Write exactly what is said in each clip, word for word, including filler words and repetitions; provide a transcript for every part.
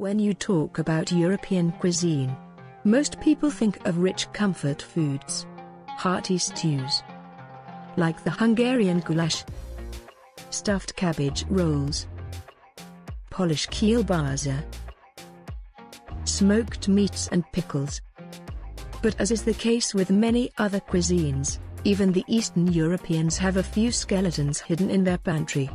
When you talk about European cuisine, most people think of rich comfort foods, hearty stews, like the Hungarian goulash, stuffed cabbage rolls, Polish kielbasa, smoked meats and pickles. But as is the case with many other cuisines, even the Eastern Europeans have a few skeletons hidden in their pantry.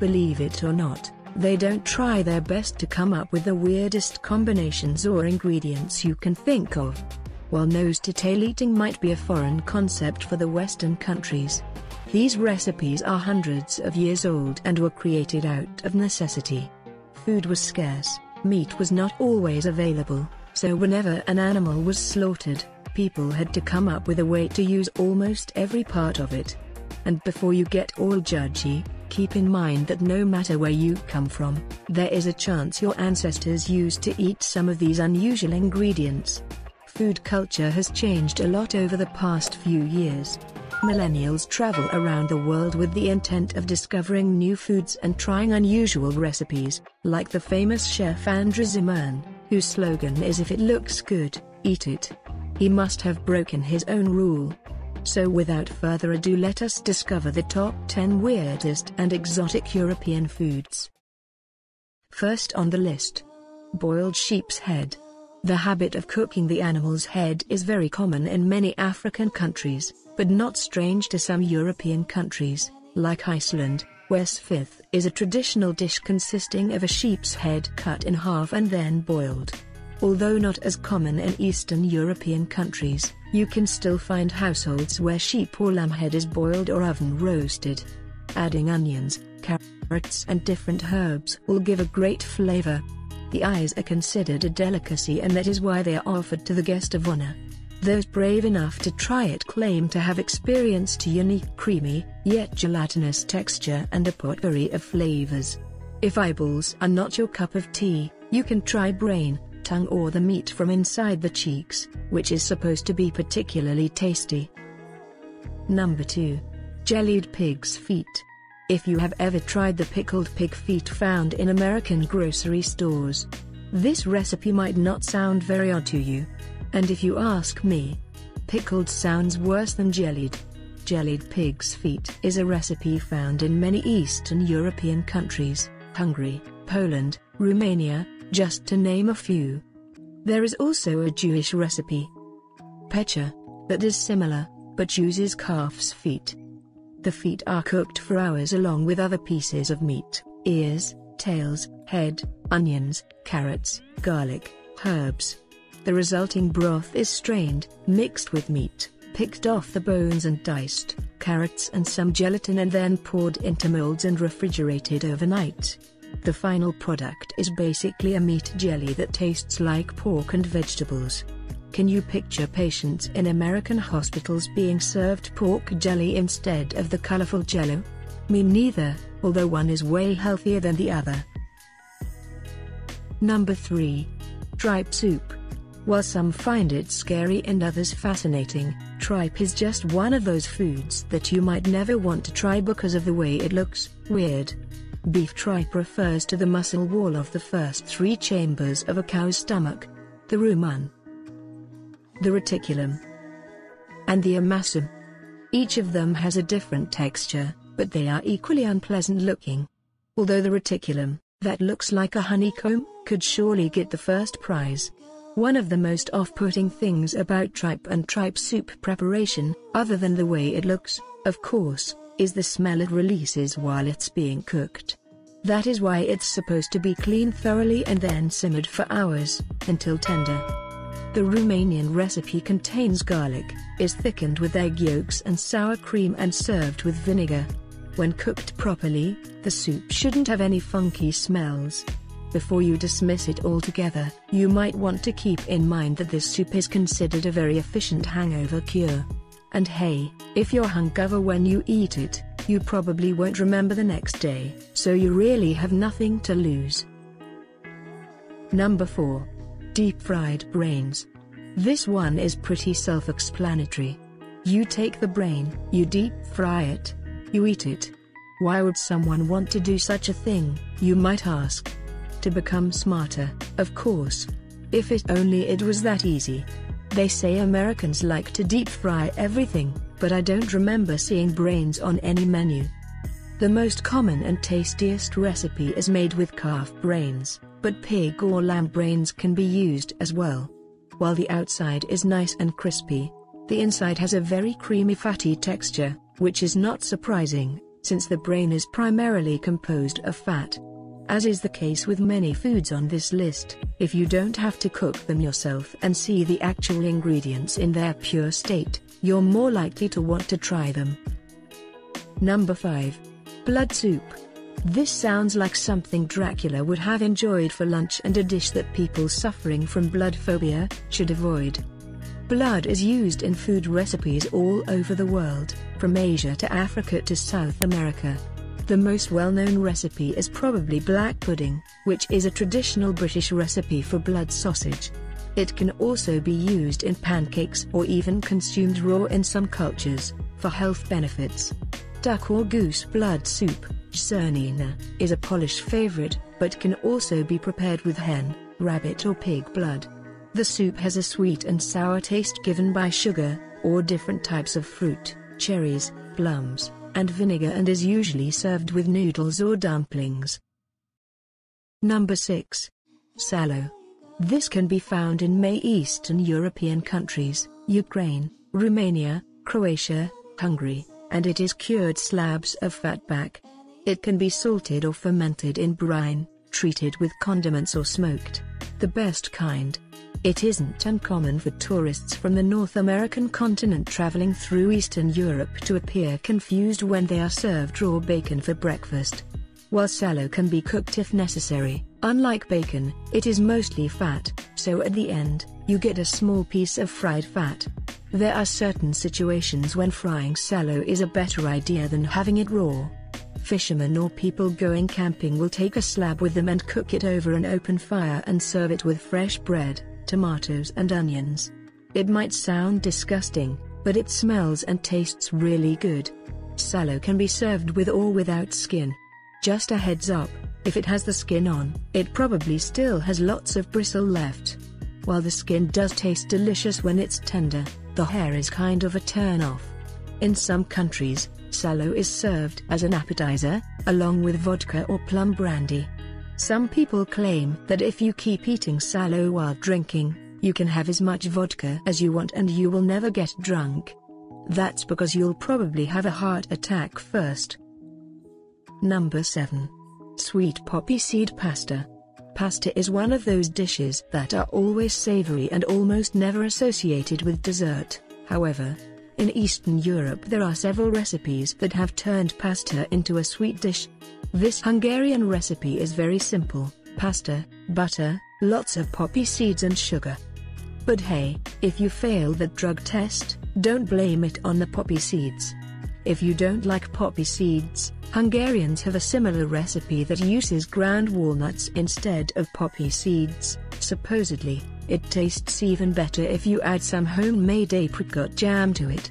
Believe it or not, they don't try their best to come up with the weirdest combinations or ingredients you can think of. While nose-to-tail eating might be a foreign concept for the Western countries, these recipes are hundreds of years old and were created out of necessity. Food was scarce, meat was not always available, so whenever an animal was slaughtered, people had to come up with a way to use almost every part of it. And before you get all judgy, keep in mind that no matter where you come from, there is a chance your ancestors used to eat some of these unusual ingredients. Food culture has changed a lot over the past few years. Millennials travel around the world with the intent of discovering new foods and trying unusual recipes, like the famous chef Andre Zimmern, whose slogan is "If it looks good, eat it." He must have broken his own rule. So without further ado, let us discover the top ten weirdest and exotic European foods. First on the list. Boiled sheep's head. The habit of cooking the animal's head is very common in many African countries, but not strange to some European countries, like Iceland, where Svið is a traditional dish consisting of a sheep's head cut in half and then boiled. Although not as common in Eastern European countries, you can still find households where sheep or lamb head is boiled or oven roasted. Adding onions, carrots and different herbs will give a great flavor. The eyes are considered a delicacy, and that is why they are offered to the guest of honor. Those brave enough to try it claim to have experienced a unique creamy, yet gelatinous texture and a potpourri of flavors. If eyeballs are not your cup of tea, you can try brain, tongue or the meat from inside the cheeks, which is supposed to be particularly tasty. Number two. Jellied pig's feet. If you have ever tried the pickled pig feet found in American grocery stores, this recipe might not sound very odd to you. And if you ask me, pickled sounds worse than jellied. Jellied pig's feet is a recipe found in many Eastern European countries, Hungary, Poland, Romania, just to name a few. There is also a Jewish recipe, Pecha, that is similar, but uses calf's feet. The feet are cooked for hours along with other pieces of meat, ears, tails, head, onions, carrots, garlic, herbs. The resulting broth is strained, mixed with meat, picked off the bones and diced, carrots and some gelatin, and then poured into molds and refrigerated overnight. The final product is basically a meat jelly that tastes like pork and vegetables. Can you picture patients in American hospitals being served pork jelly instead of the colorful jello? Me neither, although one is way healthier than the other. Number three. Tripe soup. While some find it scary and others fascinating, tripe is just one of those foods that you might never want to try because of the way it looks weird. Beef tripe refers to the muscle wall of the first three chambers of a cow's stomach, the rumen, the reticulum, and the omasum. Each of them has a different texture, but they are equally unpleasant looking. Although the reticulum, that looks like a honeycomb, could surely get the first prize. One of the most off-putting things about tripe and tripe soup preparation, other than the way it looks, of course, is the smell it releases while it's being cooked. That is why it's supposed to be cleaned thoroughly and then simmered for hours, until tender. The Romanian recipe contains garlic, is thickened with egg yolks and sour cream and served with vinegar. When cooked properly, the soup shouldn't have any funky smells. Before you dismiss it altogether, you might want to keep in mind that this soup is considered a very efficient hangover cure. And hey, if you're hungover when you eat it, you probably won't remember the next day, so you really have nothing to lose. Number four. Deep-fried brains. This one is pretty self-explanatory. You take the brain, you deep-fry it, you eat it. Why would someone want to do such a thing, you might ask? to become smarter, of course. If it only it was that easy. They say Americans like to deep fry everything, but I don't remember seeing brains on any menu. The most common and tastiest recipe is made with calf brains, but pig or lamb brains can be used as well. While the outside is nice and crispy, the inside has a very creamy fatty texture, which is not surprising, since the brain is primarily composed of fat. As is the case with many foods on this list, if you don't have to cook them yourself and see the actual ingredients in their pure state, you're more likely to want to try them. Number five. Blood soup. This sounds like something Dracula would have enjoyed for lunch and a dish that people suffering from blood phobia should avoid. Blood is used in food recipes all over the world, from Asia to Africa to South America. The most well-known recipe is probably black pudding, which is a traditional British recipe for blood sausage. It can also be used in pancakes or even consumed raw in some cultures, for health benefits. Duck or goose blood soup, jcernina, is a Polish favorite, but can also be prepared with hen, rabbit or pig blood. The soup has a sweet and sour taste given by sugar, or different types of fruit, cherries, plums, and vinegar, and is usually served with noodles or dumplings. Number six. Sallow. This can be found in many Eastern European countries, Ukraine, Romania, Croatia, Hungary, and it is cured slabs of fatback. It can be salted or fermented in brine, treated with condiments or smoked. The best kind. It isn't uncommon for tourists from the North American continent traveling through Eastern Europe to appear confused when they are served raw bacon for breakfast. While sallow can be cooked if necessary, unlike bacon, it is mostly fat, so at the end, you get a small piece of fried fat. There are certain situations when frying sallow is a better idea than having it raw. Fishermen or people going camping will take a slab with them and cook it over an open fire and serve it with fresh bread, tomatoes and onions. It might sound disgusting, but it smells and tastes really good. Sallow can be served with or without skin. Just a heads up, if it has the skin on, it probably still has lots of bristle left. While the skin does taste delicious when it's tender, the hair is kind of a turn-off. In some countries, sallow is served as an appetizer, along with vodka or plum brandy. Some people claim that if you keep eating sallow while drinking, you can have as much vodka as you want and you will never get drunk. That's because you'll probably have a heart attack first. Number seven. Sweet poppy seed pasta. Pasta is one of those dishes that are always savory and almost never associated with dessert. However, in Eastern Europe there are several recipes that have turned pasta into a sweet dish. This Hungarian recipe is very simple: pasta, butter, lots of poppy seeds and sugar. But hey, if you fail the drug test, don't blame it on the poppy seeds. If you don't like poppy seeds, Hungarians have a similar recipe that uses ground walnuts instead of poppy seeds. Supposedly, it tastes even better if you add some homemade apricot jam to it.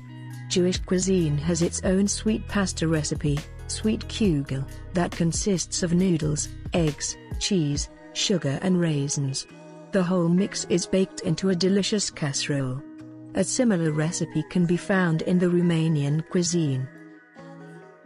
Jewish cuisine has its own sweet pasta recipe, sweet kugel, that consists of noodles, eggs, cheese, sugar and raisins. The whole mix is baked into a delicious casserole. A similar recipe can be found in the Romanian cuisine.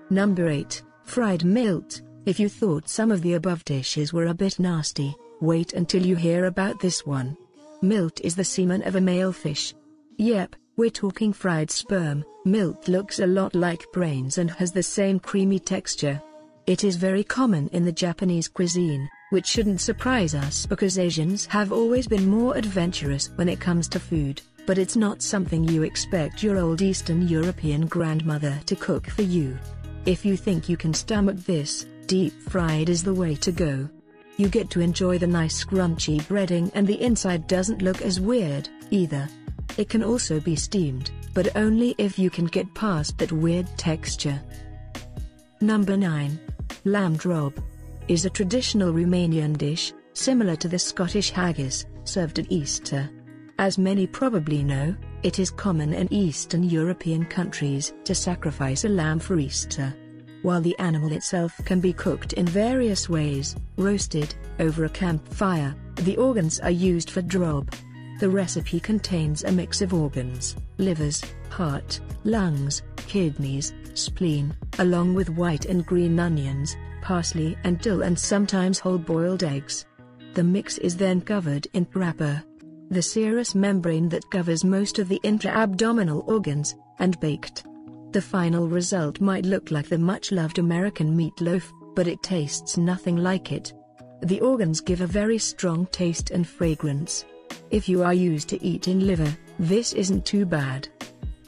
Number eight. Fried milt. If you thought some of the above dishes were a bit nasty, wait until you hear about this one. Milt is the semen of a male fish. Yep, we're talking fried sperm. Milt looks a lot like brains and has the same creamy texture. It is very common in the Japanese cuisine, which shouldn't surprise us because Asians have always been more adventurous when it comes to food, but it's not something you expect your old Eastern European grandmother to cook for you. If you think you can stomach this, deep fried is the way to go. You get to enjoy the nice crunchy breading and the inside doesn't look as weird, either. It can also be steamed, but only if you can get past that weird texture. Number nine. Lamb drob is a traditional Romanian dish, similar to the Scottish haggis, served at Easter. As many probably know, it is common in Eastern European countries to sacrifice a lamb for Easter. while the animal itself can be cooked in various ways, roasted, over a campfire, the organs are used for drob. The recipe contains a mix of organs, livers, heart, lungs, kidneys, spleen, along with white and green onions, parsley and dill and sometimes whole boiled eggs. The mix is then covered in wrapper, the serous membrane that covers most of the intra-abdominal organs, and baked. The final result might look like the much-loved American meatloaf, but it tastes nothing like it. The organs give a very strong taste and fragrance. If you are used to eating liver, this isn't too bad.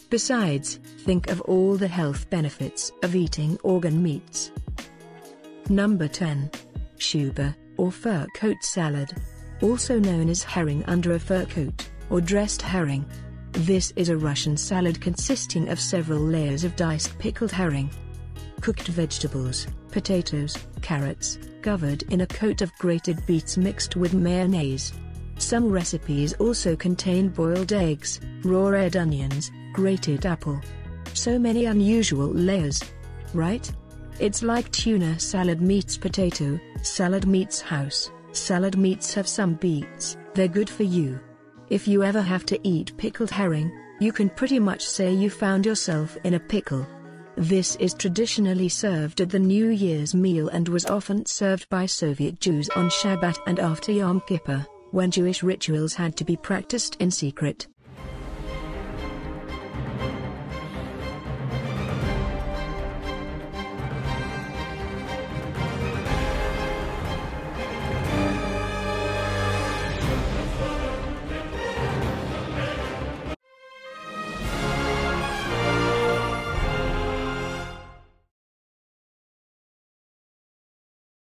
Besides, think of all the health benefits of eating organ meats. Number ten. Shuba, or fur coat salad. Also known as herring under a fur coat, or dressed herring. This is a Russian salad consisting of several layers of diced pickled herring. Cooked vegetables, potatoes, carrots, covered in a coat of grated beets mixed with mayonnaise. Some recipes also contain boiled eggs, raw red onions, grated apple. So many unusual layers, right? It's like tuna salad meets potato, salad meets house, salad meets have some beets, they're good for you. If you ever have to eat pickled herring, you can pretty much say you found yourself in a pickle. This is traditionally served at the New Year's meal and was often served by Soviet Jews on Shabbat and after Yom Kippur, when Jewish rituals had to be practiced in secret.